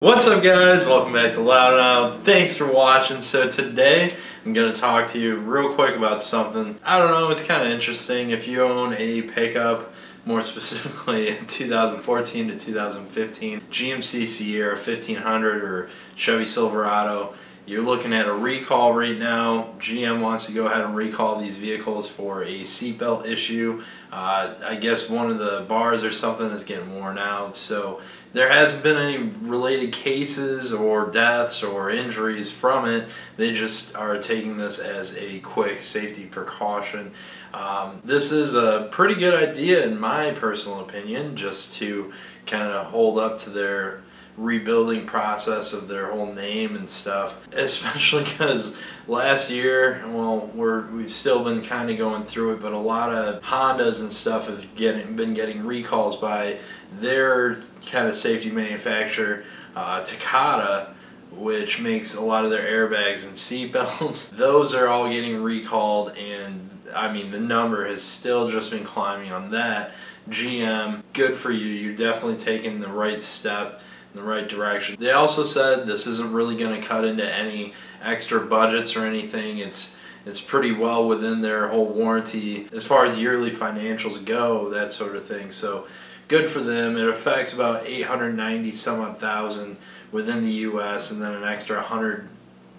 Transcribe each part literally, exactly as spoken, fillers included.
What's up guys, welcome back to Loud and Out. Thanks for watching. So today I'm gonna talk to you real quick about something. I don't know, it's kind of interesting. If you own a pickup, more specifically a two thousand fourteen to two thousand fifteen G M C Sierra fifteen hundred or Chevy Silverado, you're looking at a recall right now. G M wants to go ahead and recall these vehicles for a seatbelt issue. Uh, I guess one of the bars or something is getting worn out. So there hasn't been any related cases or deaths or injuries from it. They just are taking this as a quick safety precaution. Um, this is a pretty good idea in my personal opinion, just to kind of hold up to their rebuilding process of their whole name and stuff, especially because last year, well, we're, we've still been kind of going through it, but a lot of Hondas and stuff have getting, been getting recalls by their kind of safety manufacturer, uh, Takata, which makes a lot of their airbags and seatbelts. Those are all getting recalled, and I mean, the number has still just been climbing on that. G M, good for you. You're definitely taking the right step in the right direction. They also said this isn't really going to cut into any extra budgets or anything. It's it's pretty well within their whole warranty as far as yearly financials go, that sort of thing. So good for them. It affects about eight hundred ninety some odd thousand within the U S and then an extra one hundred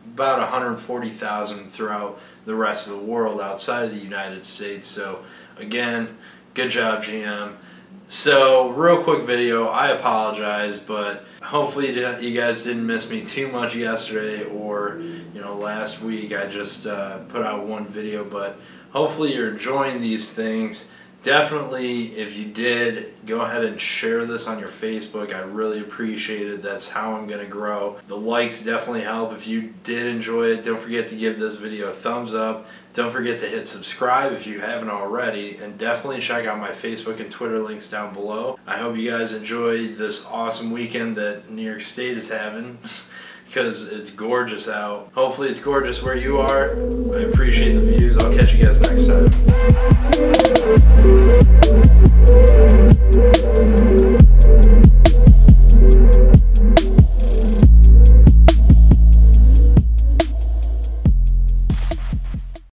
about one hundred forty thousand throughout the rest of the world outside of the United States. So again, good job G M. So real quick video, I apologize, but hopefully you guys didn't miss me too much yesterday or, you know, last week. I just uh, put out one video, but hopefully you're enjoying these things. Definitely, if you did, go ahead and share this on your Facebook. I really appreciate it. That's how I'm going to grow. The likes definitely help. If you did enjoy it, don't forget to give this video a thumbs up. Don't forget to hit subscribe if you haven't already. And definitely check out my Facebook and Twitter links down below. I hope you guys enjoy this awesome weekend that New York State is having because it's gorgeous out. Hopefully it's gorgeous where you are. I appreciate the views. I'll catch you guys next time. Thank you.